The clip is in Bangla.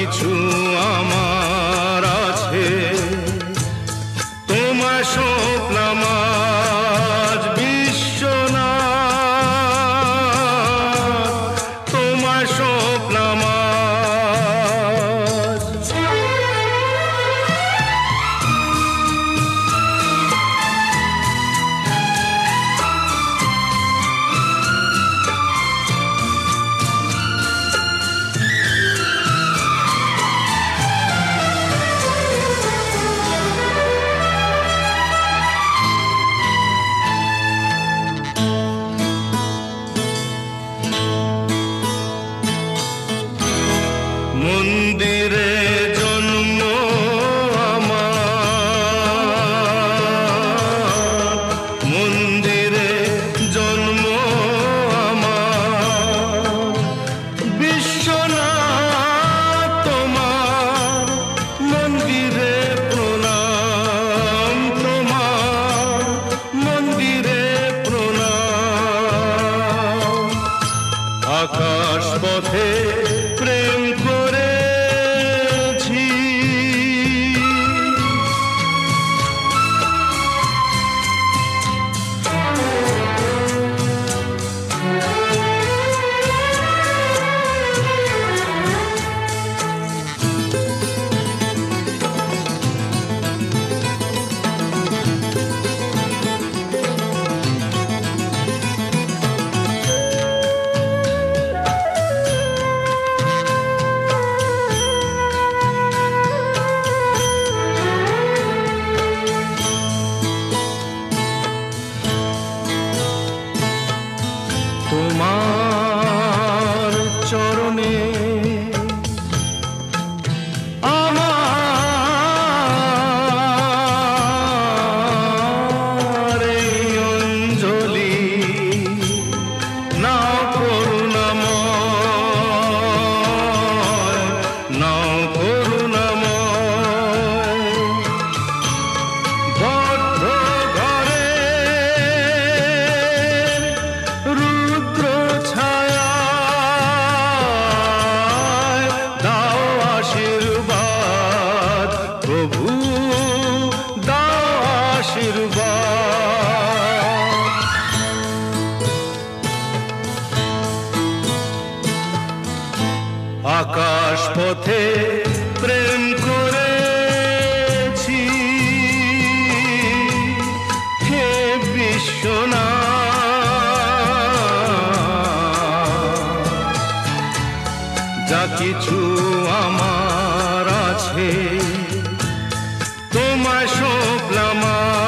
কিছু আমার আছে তোমার স্বপ্নামাজ বিশ্বনাথ তোমার স্বপ্নামাজ মন্দিরে জন্ম আমার মন্দিরে জন্ম আমার বিশ্বনাথ তোমার মন্দিরে প্রণাম তোমার মন্দিরে প্রণাম আকাশ পথে প্রেম করে তোমার চরণে আমার এই অঞ্জলি নাও করুণাময় নাও করুণাময় বদ্ধ ঘরে আকাশ পথে প্রেম করেছি হে বিশ্বনাথ যা কিছু আমার আছে তোমার স্বপ্ন আমার